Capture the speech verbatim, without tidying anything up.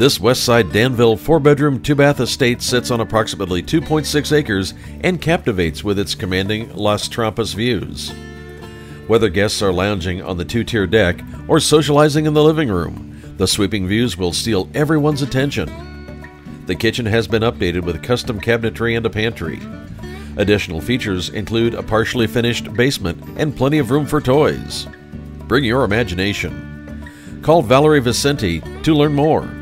This Westside Danville four-bedroom, two-bath estate sits on approximately two point six acres and captivates with its commanding Las Trampas views. Whether guests are lounging on the two-tier deck or socializing in the living room, the sweeping views will steal everyone's attention. The kitchen has been updated with custom cabinetry and a pantry. Additional features include a partially finished basement and plenty of room for toys. Bring your imagination. Call Valerie Vicente to learn more.